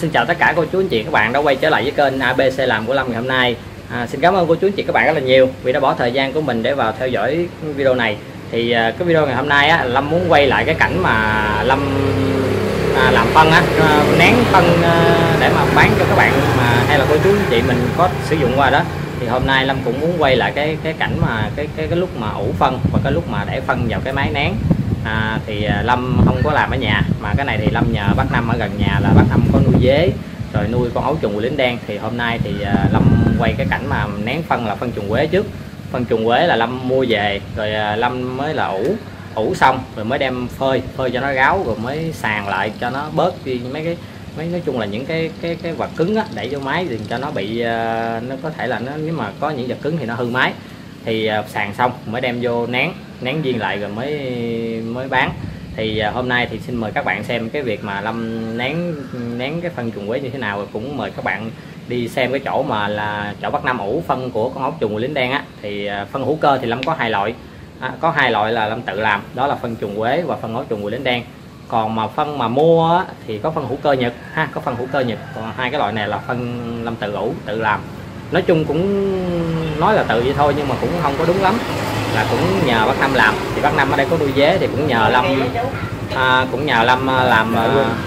Xin chào tất cả cô chú anh chị các bạn đã quay trở lại với kênh ABCLam của Lâm ngày hôm nay. Xin cảm ơn cô chú anh chị các bạn rất là nhiều vì đã bỏ thời gian của mình để vào theo dõi video này. Thì cái video ngày hôm nay á, Lâm muốn quay lại cái cảnh mà Lâm làm phân á, nén phân để mà bán cho các bạn mà hay là cô chú anh chị mình có sử dụng qua đó. Thì hôm nay Lâm cũng muốn quay lại cái cảnh mà cái lúc mà ủ phân và cái lúc mà để phân vào cái máy nén. Thì Lâm không có làm ở nhà mà cái này thì Lâm nhờ bác Năm ở gần nhà, là bác Năm có nuôi dế rồi nuôi con ấu trùng lính đen. Thì hôm nay thì Lâm quay cái cảnh mà nén phân là phân trùng quế trước. Phân trùng quế là Lâm mua về rồi Lâm mới là ủ xong rồi mới đem phơi cho nó ráo rồi mới sàn lại cho nó bớt đi mấy nói chung là những cái vật cứng á, đẩy vô máy thì cho nó bị nó có thể là nó nếu mà có những vật cứng thì nó hư máy. Thì sàn xong mới đem vô nén viên lại rồi mới bán. Thì hôm nay thì xin mời các bạn xem cái việc mà Lâm nén cái phân trùng quế như thế nào, rồi cũng mời các bạn đi xem cái chỗ mà là chỗ bác Năm ủ phân của con ốc trùng lính đen á. Thì phân hữu cơ thì Lâm có hai loại, có hai loại là Lâm tự làm, đó là phân trùng quế và phân ốc trùng lính đen. Còn mà phân mà mua á, thì có phân hữu cơ Nhật ha, có phân hữu cơ Nhật. Còn hai cái loại này là phân Lâm tự làm. Nói chung cũng nói là tự vậy thôi nhưng mà cũng không có đúng lắm, là cũng nhờ bác Năm làm. Thì bác Năm ở đây có nuôi dế thì cũng nhờ Lâm làm.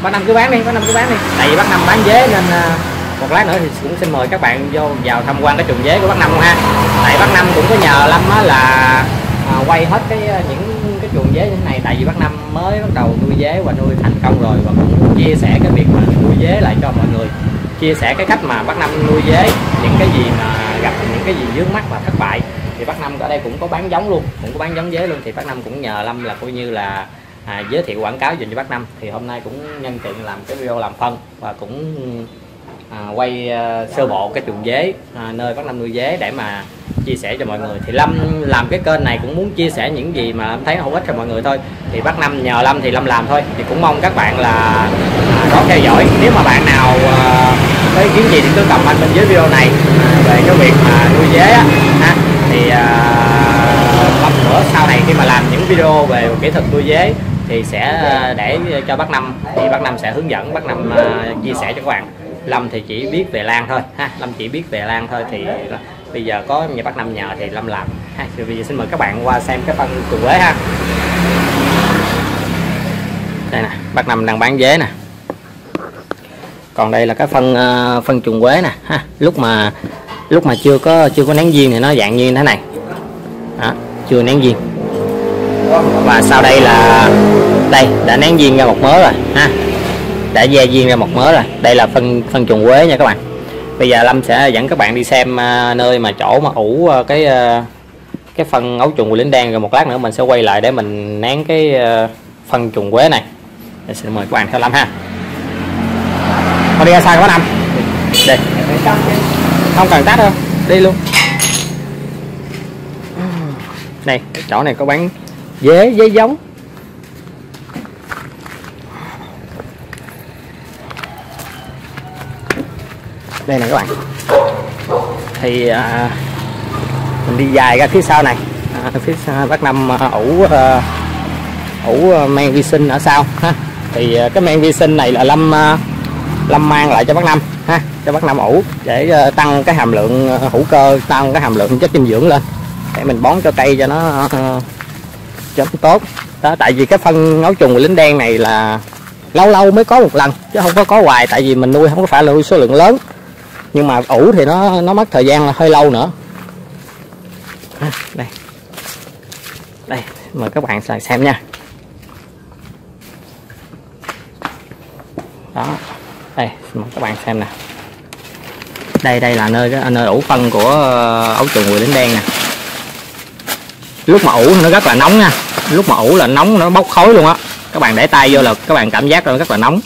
Bác Năm cứ bán đi. Tại vì bác Năm bán dế nên một lát nữa thì cũng xin mời các bạn vào tham quan cái chuồng dế của bác Năm ha. Tại bác Năm cũng có nhờ Lâm là quay hết những cái chuồng dế như thế này. Tại vì bác Năm mới bắt đầu nuôi dế và nuôi thành công rồi, và cũng chia sẻ cái việc mà nuôi dế lại cho mọi người, chia sẻ cái cách mà bác Năm nuôi dế, những cái gì mà gặp, những cái gì vướng mắt và thất bại. Thì bác Năm ở đây cũng có bán giống luôn, cũng có bán giống dế luôn. Thì bác Năm cũng nhờ Lâm là coi như là giới thiệu quảng cáo dành cho bác Năm. Thì hôm nay cũng nhân tiện làm cái video làm phân và cũng quay sơ bộ cái chuồng dế nơi bác Năm nuôi dế để mà chia sẻ cho mọi người. Thì Lâm làm cái kênh này cũng muốn chia sẻ những gì mà Lâm thấy hữu ích cho mọi người thôi. Thì bác Năm nhờ Lâm thì Lâm làm thôi. Thì cũng mong các bạn là có theo dõi. Nếu mà bạn nào có ý kiến gì thì cứ comment bên dưới video này về cái việc mà nuôi dế á. Thì Lâm nữa sau này khi mà làm những video về kỹ thuật nuôi dế thì sẽ để cho bác Năm, thì bác Năm sẽ hướng dẫn, bác Năm chia sẻ cho các bạn. Lâm thì chỉ biết về lan thôi ha, Lâm chỉ biết về lan thôi. Thì bây giờ có nhà bác Năm nhờ thì Lâm làm ha. Thì bây giờ xin mời các bạn qua xem cái phân trùng quế ha. Đây nè, bác Năm đang bán dế nè. Còn đây là cái phân trùng quế nè ha. Lúc mà chưa có nén viên thì nó dạng như thế này. Đó, chưa nén viên. Và sau đây là đây đã nén viên ra một mớ rồi ha. Đã ve viên ra một mớ rồi. Đây là phân trùng quế nha các bạn. Bây giờ Lâm sẽ dẫn các bạn đi xem nơi mà chỗ mà ủ cái phân ấu trùng của lính đen, rồi một lát nữa mình sẽ quay lại để mình nén cái phân trùng quế này. Để xin mời các bạn theo Lâm ha. Con đi ra xa các bác Năm. Đi. Không cần tắt đâu, đi luôn. Đây, chỗ này có bán dế giống. Đây nè các bạn. Thì mình đi dài ra phía sau này, phía sau bác Năm ủ men vi sinh ở sau ha. Thì cái men vi sinh này là Lâm mang lại cho bác Năm ha, cho bác Năm ủ để tăng cái hàm lượng hữu cơ, tăng cái hàm lượng chất dinh dưỡng lên để mình bón cho cây cho nó tốt. Đó, tại vì cái phân ấu trùng lính đen này là lâu lâu mới có một lần chứ không có hoài, tại vì mình nuôi không có phải nuôi số lượng lớn. Nhưng mà ủ thì nó mất thời gian là hơi lâu nữa. Đây. Đây, mời các bạn xem nha. Đó. Đây, mời các bạn xem nè. Đây là nơi ủ phân của ấu trùng quế lính đen nè. Lúc mà ủ nó rất là nóng nha. Lúc mà ủ là nóng, nó bốc khói luôn á. Các bạn để tay vô là các bạn cảm giác nó rất là nóng.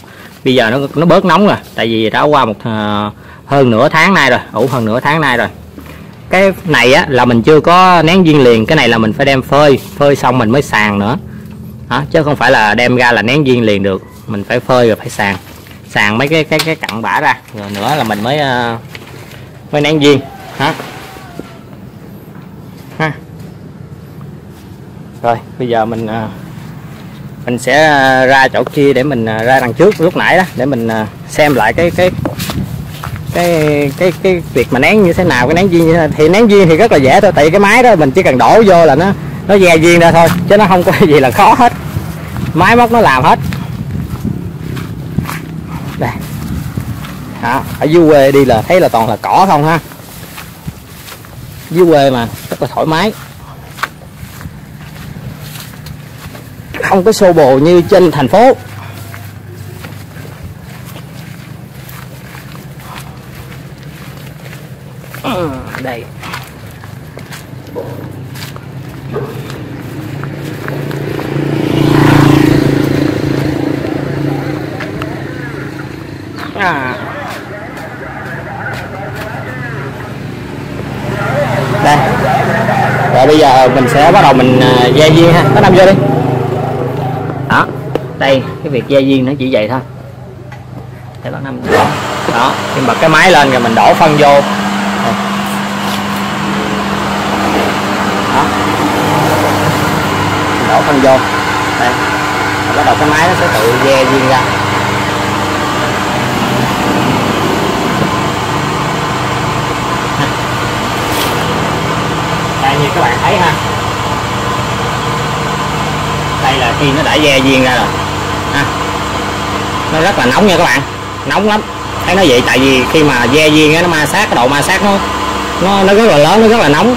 Bây giờ nó bớt nóng rồi, tại vì đã qua hơn nửa tháng nay rồi, ủ hơn nửa tháng nay rồi. Cái này á là mình chưa có nén viên liền, cái này là mình phải đem phơi xong mình mới sàn nữa. Đó, chứ không phải là đem ra là nén viên liền được, mình phải phơi rồi phải sàn mấy cái cặn bã ra rồi nữa là mình mới nén viên. Hả? Rồi bây giờ mình mình sẽ ra chỗ kia để mình ra đằng trước lúc nãy đó để mình xem lại cái việc mà nén như thế nào, cái nén viên như thế nào. Thì nén viên thì rất là dễ thôi, tại vì cái máy đó mình chỉ cần đổ vô là nó ve viên ra thôi, chứ nó không có gì là khó hết, máy móc nó làm hết. Đây đó, ở dưới quê đi là thấy là toàn là cỏ không ha, dưới quê mà rất là thoải mái, không có xô bồ như trên thành phố. Đây đây rồi, bây giờ mình sẽ bắt đầu mình ve duyên ha, Bác Năm vô đi. Đó, đây cái việc ve duyên nó chỉ vậy thôi. Đây Bác Năm đó, khi bật cái máy lên rồi mình đổ phân vô. Đó, đổ phân vô đây, bắt đầu cái máy nó sẽ tự ve duyên ra. Như các bạn thấy ha, đây là khi nó đã ve viên ra rồi ha. Nó rất là nóng nha các bạn, nóng lắm, thấy nó vậy tại vì khi mà ve viên á, nó ma sát, cái độ ma sát nó rất là lớn, nó rất là nóng.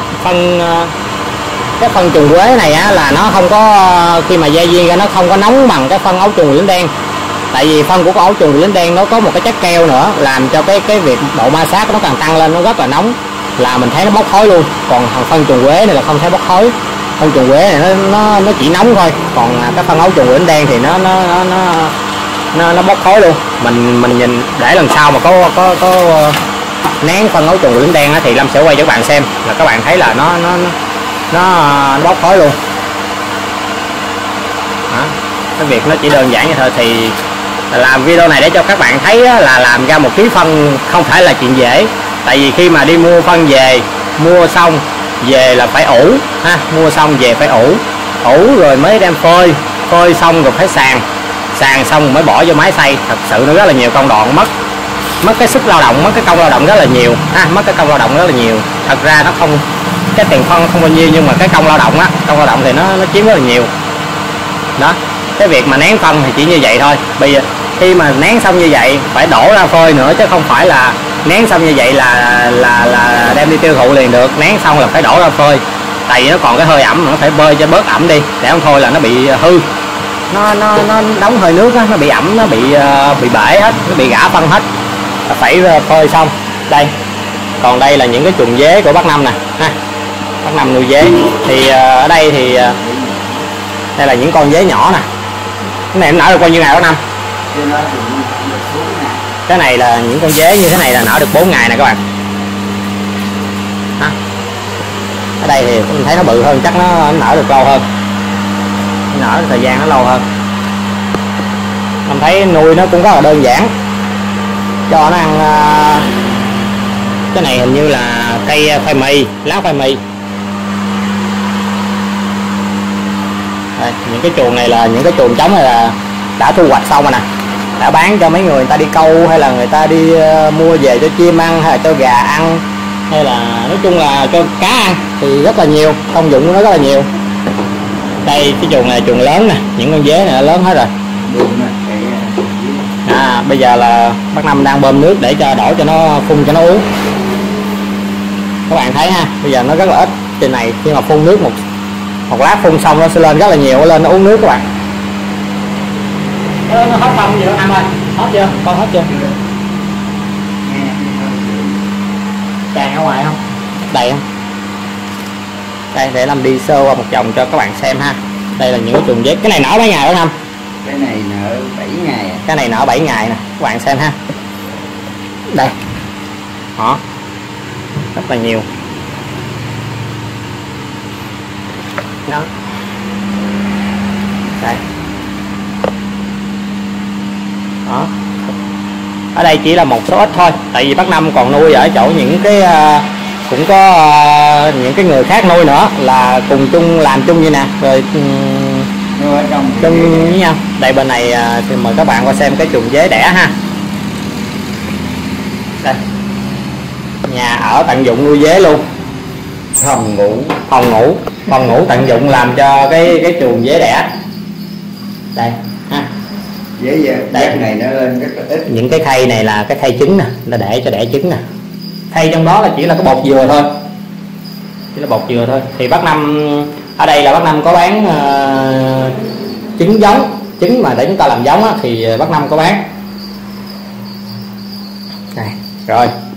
Cái phân trùng quế này á, là nó không có, khi mà ve viên ra nó không có nóng bằng cái phân ấu trùng lính đen, tại vì phân của cái ấu trùng lính đen nó có một cái chất keo nữa làm cho cái việc độ ma sát nó càng tăng lên, nó rất là nóng, là mình thấy nó bốc khói luôn. Còn thằng phân trùng quế này là không thấy bốc khói, phân trùng quế này nó chỉ nóng thôi, còn cái phân ấu trùng quế đen thì nó bốc khói luôn. Mình nhìn để lần sau mà có nén phân ấu trùng quế đen thì Lâm sẽ quay cho các bạn xem, là các bạn thấy là nó bốc khói luôn. Đó, cái việc nó chỉ đơn giản như thôi. Thì làm video này để cho các bạn thấy là làm ra một ký phân không phải là chuyện dễ, tại vì khi mà đi mua phân về, mua xong về là phải ủ ha, mua xong về phải ủ rồi mới đem phơi, phơi xong rồi phải sàn xong mới bỏ vô máy xay. Thật sự nó rất là nhiều công đoạn, mất cái sức lao động, mất cái công lao động rất là nhiều ha, thật ra nó không, cái tiền phân không bao nhiêu nhưng mà cái công lao động á, công lao động thì nó chiếm rất là nhiều. Đó, cái việc mà nén phân thì chỉ như vậy thôi. Bây giờ khi mà nén xong như vậy phải đổ ra phơi nữa, chứ không phải là nén xong như vậy là đem đi tiêu thụ liền được. Nén xong là phải đổ ra phơi, tại vì nó còn cái hơi ẩm, nó phải bơi cho bớt ẩm đi, để không thôi là nó bị hư, nó đóng hơi nước đó, nó bị ẩm, nó bị bể hết, nó bị gã phân hết, phải phơi xong. Đây, còn đây là những cái chuồng dế của Bác Năm nè ha, Bác Năm nuôi dế. Thì ở đây thì đây là những con dế nhỏ nè, cái này em nở được bao nhiêu ngày Bác Năm? Cái này là những con dế như thế này là nở được 4 ngày nè các bạn. Hả? Ở đây thì mình thấy nó bự hơn, chắc nó nở được lâu hơn, nở thời gian nó lâu hơn. Mình thấy nuôi nó cũng rất là đơn giản, cho nó ăn. Cái này hình như là cây khoai mì, lá khoai mì. Đây, những cái chuồng này là những cái chuồng trống này là đã thu hoạch xong rồi nè, đã bán cho mấy người ta đi câu, hay là người ta đi mua về cho chim ăn, hay là cho gà ăn, hay là nói chung là cho cá ăn, thì rất là nhiều, công dụng của nó rất là nhiều. Đây cái chuồng này chuồng lớn nè, những con dế này lớn hết rồi. À, bây giờ là Bác Năm đang bơm nước để cho đổ cho nó phun cho nó uống. Các bạn thấy ha, bây giờ nó rất là ít trên này, khi mà phun nước một lát phun xong nó sẽ lên rất là nhiều, nó lên nó uống nước các bạn. Nó hết không vậy ăn rồi, hết chưa con, hết chưa? Tràn ở ngoài không? Đầy không? Đây để Lâm đi sơ qua một vòng cho các bạn xem ha. Đây là những cái chuồng dế. Cái này nở mấy ngày đó không? Cái này nở 7 ngày. Cái này nở 7 ngày nè, các bạn xem ha. Đây đó, rất là nhiều đó. Đây đó. Ở đây chỉ là một số ít thôi, tại vì Bác Năm còn nuôi ở chỗ những cái cũng có những cái người khác nuôi nữa, là cùng chung làm chung vậy nè, rồi người chung với nhau. Đây bên này thì mời các bạn qua xem cái chuồng dế đẻ ha. Đây, nhà ở tận dụng nuôi dế luôn, phòng ngủ tận dụng làm cho cái chuồng dế đẻ. Đây ha, dế này nó lên rất là ít. Những cái khay này là cái khay trứng nè, nó để cho đẻ trứng nè. Khay trong đó là chỉ là cái bột dừa thôi, chỉ là bột dừa thôi. Thì bác Năm ở đây là bác Năm có bán trứng giống, trứng mà để chúng ta làm giống á, thì bác Năm có bán này rồi.